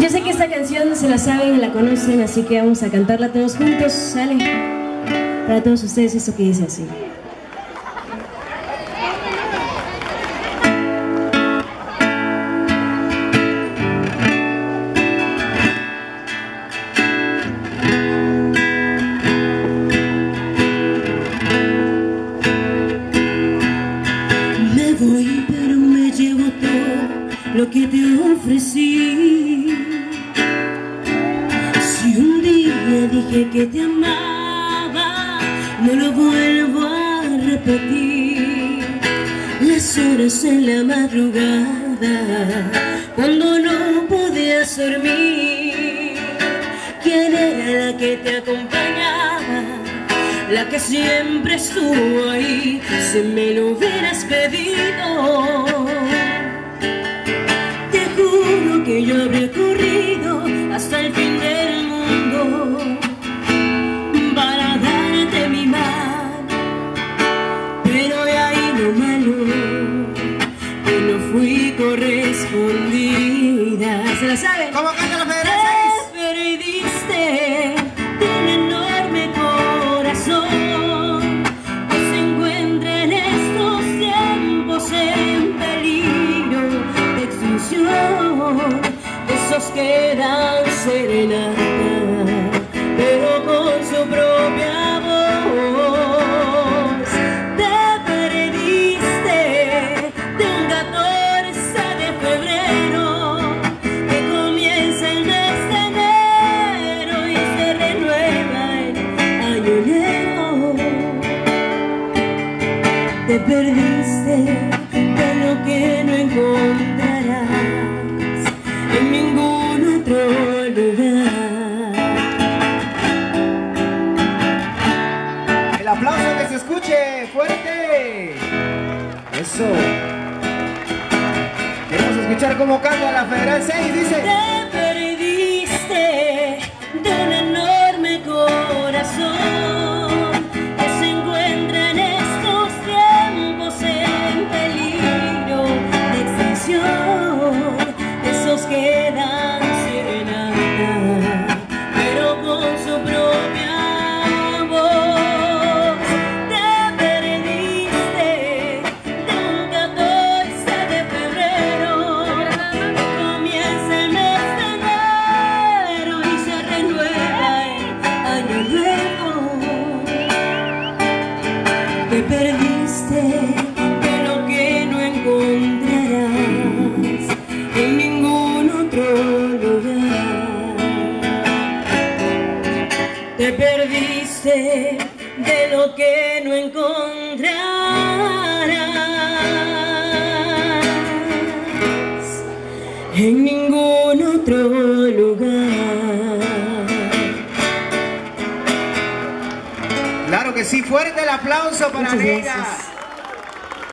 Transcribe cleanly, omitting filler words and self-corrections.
Yo sé que esta canción se la saben, la conocen, así que vamos a cantarla todos juntos, ¿sale? Para todos ustedes, esto que dice así. Me voy, pero me llevo todo lo que te ofrecí. Si un día dije que te amaba, no lo vuelvo a repetir. Las horas en la madrugada, cuando no podías dormir. ¿Quién era la que te acompañaba? La que siempre estuvo ahí. Si me lo hubieras pedido, te juro que yo habría corrido hasta el fin del mundo para darte mi mano. Pero de ahí lo malo, que no fui correspondida. ¿Se la saben? ¿Cómo canta la federal6? Te perdiste un enorme corazón que se encuentra en estos tiempos en peligro de extinción. Esos que dan serenata, pero con su propia voz. Te perdiste de un 14 de febrero, que comienza el mes de enero y se renueva el año nuevo. Te perdiste de lo que no encontrarás en ningún otro lugar. El aplauso que se escuche fuerte. Eso. Queremos escuchar cómo canta la federal6. Dice: te perdiste de un enorme corazón que se encuentra en estos tiempos en peligro de extinción. Esos que dan serenata, pero con su propia voz. Te perdiste de un 14 de febrero, que comienza el mes de enero y se renueva el año nuevo. Te perdiste. Te perdiste de lo que no encontrarás en ningún otro lugar. Claro que sí, fuerte el aplauso para Neira.